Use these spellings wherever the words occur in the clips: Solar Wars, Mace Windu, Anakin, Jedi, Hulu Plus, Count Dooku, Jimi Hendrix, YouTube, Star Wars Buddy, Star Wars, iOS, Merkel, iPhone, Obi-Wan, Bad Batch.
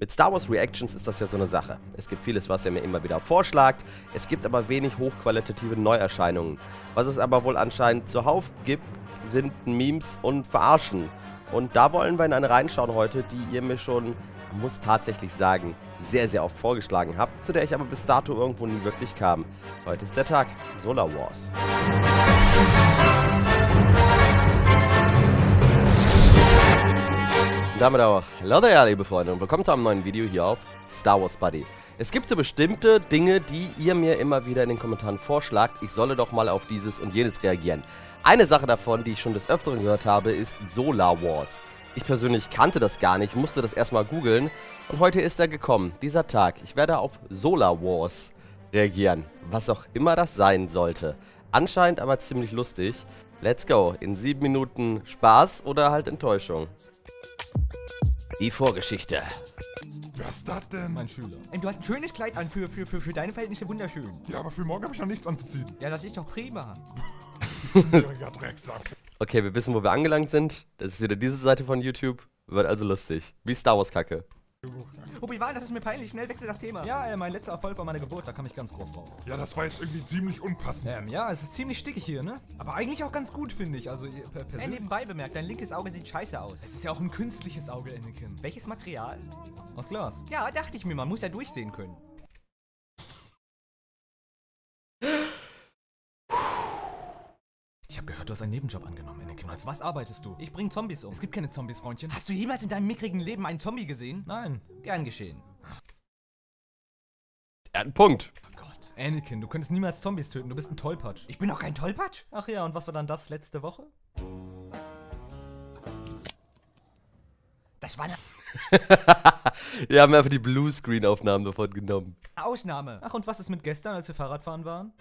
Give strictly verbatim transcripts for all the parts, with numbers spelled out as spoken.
Mit Star Wars Reactions ist das ja so eine Sache. Es gibt vieles, was ihr mir immer wieder vorschlagt, es gibt aber wenig hochqualitative Neuerscheinungen. Was es aber wohl anscheinend zuhauf gibt, sind Memes und Verarschen. Und da wollen wir in eine reinschauen heute, die ihr mir schon, muss tatsächlich sagen, sehr, sehr oft vorgeschlagen habt, zu der ich aber bis dato irgendwo nie wirklich kam. Heute ist der Tag, Solar Wars. Und damit auch, hallo da, liebe Freunde, und willkommen zu einem neuen Video hier auf Star Wars Buddy. Es gibt so bestimmte Dinge, die ihr mir immer wieder in den Kommentaren vorschlagt, ich solle doch mal auf dieses und jenes reagieren. Eine Sache davon, die ich schon des Öfteren gehört habe, ist Solar Wars. Ich persönlich kannte das gar nicht, musste das erstmal googeln und heute ist er gekommen, dieser Tag. Ich werde auf Solar Wars reagieren, was auch immer das sein sollte. Anscheinend aber ziemlich lustig. Let's go, in sieben Minuten Spaß oder halt Enttäuschung. Die Vorgeschichte. Was ist das denn? Mein Schüler. Und du hast ein schönes Kleid an, für, für, für, für deine Verhältnisse wunderschön. Ja, aber für morgen habe ich noch nichts anzuziehen. Ja, das ist doch prima. Okay, wir wissen, wo wir angelangt sind. Das ist wieder diese Seite von YouTube. Wird also lustig. Wie Star Wars Kacke. Obi-Wan, das ist mir peinlich. Schnell wechsel das Thema. Ja, äh, mein letzter Erfolg war meine Geburt. Da kam ich ganz groß raus. Ja, das war jetzt irgendwie ziemlich unpassend. Ähm, ja, es ist ziemlich stickig hier, ne? Aber eigentlich auch ganz gut, finde ich. Also, per persönlich. Äh, nebenbei bemerkt, dein linkes Auge sieht scheiße aus. Es ist ja auch ein künstliches Auge, Anakin. Welches Material? Aus Glas. Ja, dachte ich mir. Man muss ja durchsehen können. Ich habe gehört, du hast einen Nebenjob angenommen, Anakin. Als was arbeitest du? Ich bring Zombies um. Es gibt keine Zombies, Freundchen. Hast du jemals in deinem mickrigen Leben einen Zombie gesehen? Nein. Gern geschehen. Er hat einen Punkt. Oh Gott. Anakin, du könntest niemals Zombies töten. Du bist ein Tollpatsch. Ich bin doch kein Tollpatsch? Ach ja, und was war dann das letzte Woche? Das war eine... Wir haben einfach die Bluescreen-Aufnahmen davon genommen. Ausnahme. Ach, und was ist mit gestern, als wir Fahrradfahren waren?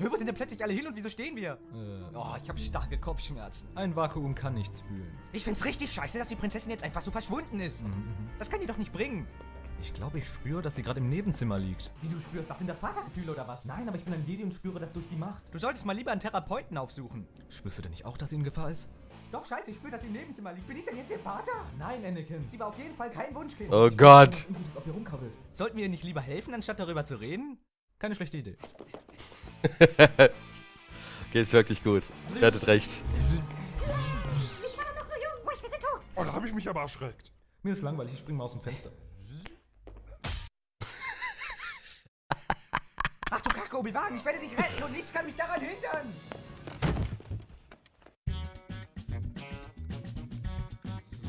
Hör, wo sind denn plötzlich alle hin und wieso stehen wir? Äh. Oh, ich habe starke Kopfschmerzen. Ein Vakuum kann nichts fühlen. Ich find's richtig scheiße, dass die Prinzessin jetzt einfach so verschwunden ist. Mhm. Das kann die doch nicht bringen. Ich glaube, ich spüre, dass sie gerade im Nebenzimmer liegt. Wie, du spürst? Ach, sind das Vatergefühle oder was? Nein, aber ich bin ein Jedi und spüre das durch die Macht. Du solltest mal lieber einen Therapeuten aufsuchen. Spürst du denn nicht auch, dass sie in Gefahr ist? Doch, scheiße, ich spüre, dass sie im Nebenzimmer liegt. Bin ich denn jetzt ihr Vater? Nein, Anakin. Sie war auf jeden Fall kein Wunschkind. Oh Gott. Sollten wir ihr nicht lieber helfen, anstatt darüber zu reden? Keine schlechte Idee. Okay, ist wirklich gut. Ihr hattet recht. Ich war doch noch so jung. Ruhig, wir sind tot. Oh, da habe ich mich aber erschreckt. Mir ist langweilig, ich springe mal aus dem Fenster. Ach du Kacke, Obi-Wan, ich werde dich retten und nichts kann mich daran hindern.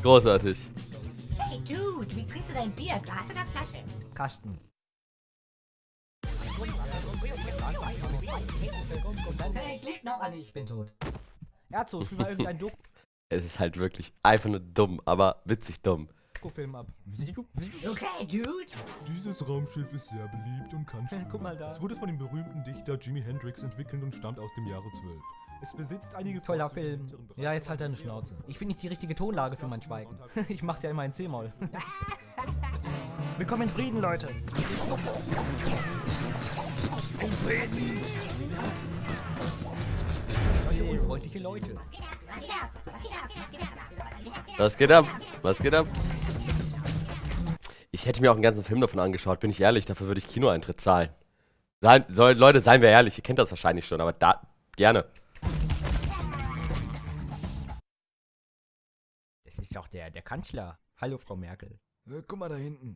Großartig. Hey Dude, wie trinkst du dein Bier? Glas oder Flasche? Kasten. Hey, ich lebe noch, Anni, ich bin tot. Erzo, spiel mal irgendein Doku. Es ist halt wirklich einfach nur dumm, aber witzig dumm. Film ab. Okay, Dude. Dieses Raumschiff ist sehr beliebt und kann schwimmen. Guck mal da. Es wurde von dem berühmten Dichter Jimi Hendrix entwickelt und stammt aus dem Jahre zwölf. Es besitzt einige... Toller Film. Ja, jetzt halt deine Schnauze. Ich finde nicht die richtige Tonlage für mein Schweigen. Ich mach's ja immer in C-Moll. Willkommen in Frieden, Leute. In Frieden. Solche unfreundliche Leute. Was geht ab? Was geht ab? Was geht ab? Was geht ab? Was geht ab? Was geht ab? Ich hätte mir auch einen ganzen Film davon angeschaut, bin ich ehrlich. Dafür würde ich Kinoeintritt zahlen. Sein, soll, Leute, seien wir ehrlich. Ihr kennt das wahrscheinlich schon, aber da... Gerne. Das ist doch der, der Kanzler. Hallo, Frau Merkel. Äh, guck mal da hinten.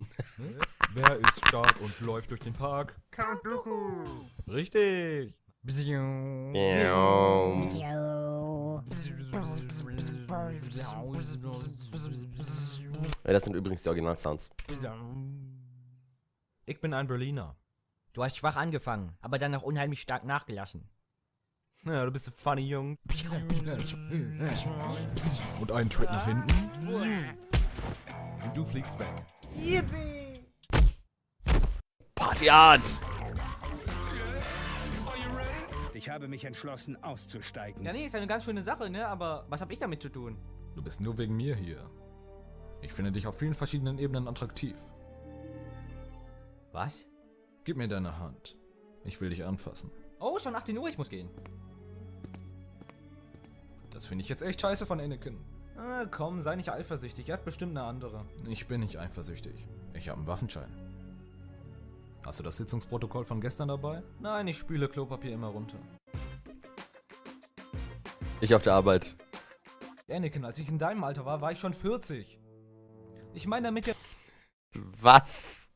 Wer ist stark und läuft durch den Park? Count Dooku. Richtig. Das sind übrigens die Original-Sounds. Ich bin ein Berliner. Du hast schwach angefangen, aber dann noch unheimlich stark nachgelassen. Ja, du bist ein funny Jung. Und einen Tritt nach hinten. Und du fliegst weg. Yippie! Partyart! Ich habe mich entschlossen, auszusteigen. Ja, nee, ist eine ganz schöne Sache, ne? Aber was habe ich damit zu tun? Du bist nur wegen mir hier. Ich finde dich auf vielen verschiedenen Ebenen attraktiv. Was? Gib mir deine Hand. Ich will dich anfassen. Oh, schon achtzehn Uhr, ich muss gehen. Das finde ich jetzt echt scheiße von Anakin. Ah, komm, sei nicht eifersüchtig. Er hat bestimmt eine andere. Ich bin nicht eifersüchtig. Ich habe einen Waffenschein. Hast du das Sitzungsprotokoll von gestern dabei? Nein, ich spüle Klopapier immer runter. Ich auf der Arbeit. Anakin, als ich in deinem Alter war, war ich schon vierzig. Ich meine damit ja... Was?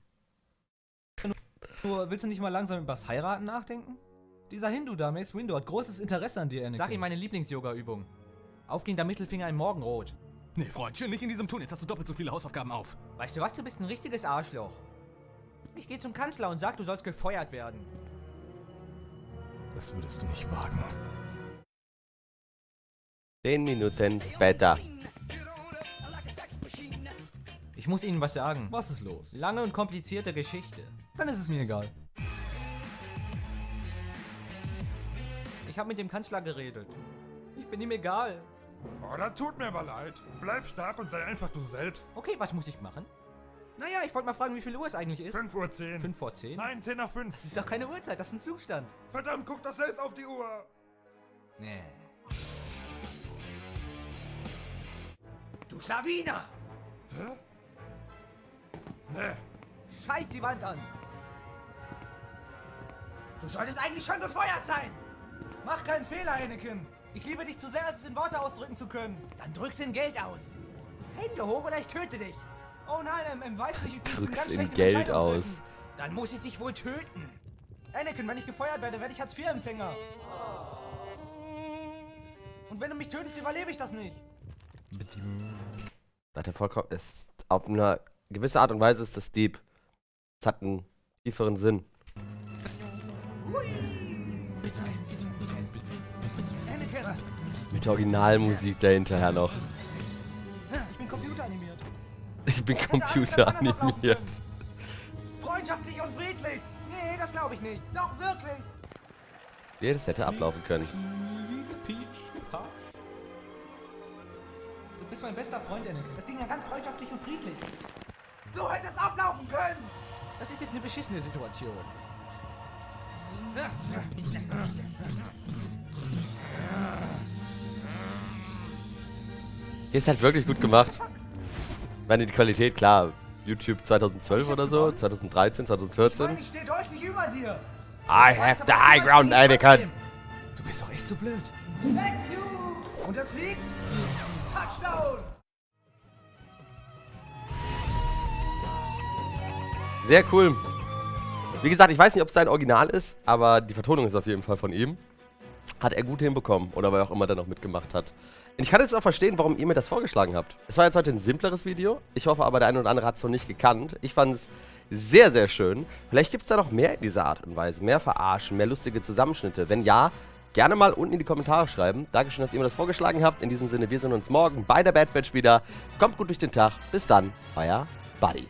Nur, willst du nicht mal langsam übers Heiraten nachdenken? Dieser Hindu da, Mace Windu, hat großes Interesse an dir, Anakin. Sag ihm meine Lieblings-Yoga-Übung. Aufgehender Mittelfinger im Morgenrot. Nee, Freundchen, nicht in diesem Tun. Jetzt hast du doppelt so viele Hausaufgaben auf. Weißt du was, du bist ein richtiges Arschloch. Ich gehe zum Kanzler und sag, du sollst gefeuert werden. Das würdest du nicht wagen. Zehn Minuten später. Ich muss Ihnen was sagen. Was ist los? Lange und komplizierte Geschichte. Dann ist es mir egal. Ich habe mit dem Kanzler geredet. Ich bin ihm egal. Oh, das tut mir aber leid. Bleib stark und sei einfach du selbst. Okay, was muss ich machen? Naja, ich wollte mal fragen, wie viel Uhr es eigentlich ist. fünf Uhr zehn. fünf vor zehn? Nein, zehn nach fünf. Das ist doch keine Uhrzeit, das ist ein Zustand. Verdammt, guck doch selbst auf die Uhr. Nee. Du Schlawiner! Hä? Nee. Scheiß die Wand an. Du solltest eigentlich schon gefeuert sein. Mach keinen Fehler, Anakin. Ich liebe dich zu sehr, als es in Worte ausdrücken zu können. Dann drückst in Geld aus. Hände hoch oder ich töte dich. Oh nein, M M, weißt du, ich bin ganz schlecht in Geld aus. Dann muss ich dich wohl töten. Anakin, wenn ich gefeuert werde, werde ich Hartz vier Empfänger. Und wenn du mich tötest, überlebe ich das nicht. Warte, vollkommen ist auf eine gewisse Art und Weise ist das deep. Es hat einen tieferen Sinn. Mit der Originalmusik dahinterher noch. Ich bin computeranimiert. Ich bin computeranimiert. Freundschaftlich und friedlich. Nee, das glaube ich nicht. Doch, wirklich. Ja, das hätte ablaufen können. Du bist mein bester Freund, Anakin. Das ging ja ganz freundschaftlich und friedlich. So hätte es ablaufen können. Das ist jetzt eine beschissene Situation. Hier ist halt wirklich gut gemacht. Ich meine, die Qualität, klar. YouTube zweitausendzwölf oder so, zweitausenddreizehn, zweitausendvierzehn. Ich meine, ich stehe deutlich über dir. I have the high ground, Anakin. Du bist doch echt so blöd. Und er fliegt. Touchdown. Sehr cool. Wie gesagt, ich weiß nicht, ob es sein Original ist, aber die Vertonung ist auf jeden Fall von ihm. Hat er gut hinbekommen oder wer auch immer da noch mitgemacht hat. Und ich kann jetzt auch verstehen, warum ihr mir das vorgeschlagen habt. Es war jetzt heute ein simpleres Video. Ich hoffe aber, der eine oder andere hat es noch nicht gekannt. Ich fand es sehr, sehr schön. Vielleicht gibt es da noch mehr in dieser Art und Weise. Mehr Verarschen, mehr lustige Zusammenschnitte. Wenn ja, gerne mal unten in die Kommentare schreiben. Dankeschön, dass ihr mir das vorgeschlagen habt. In diesem Sinne, wir sehen uns morgen bei der Bad Batch wieder. Kommt gut durch den Tag. Bis dann, euer Buddy.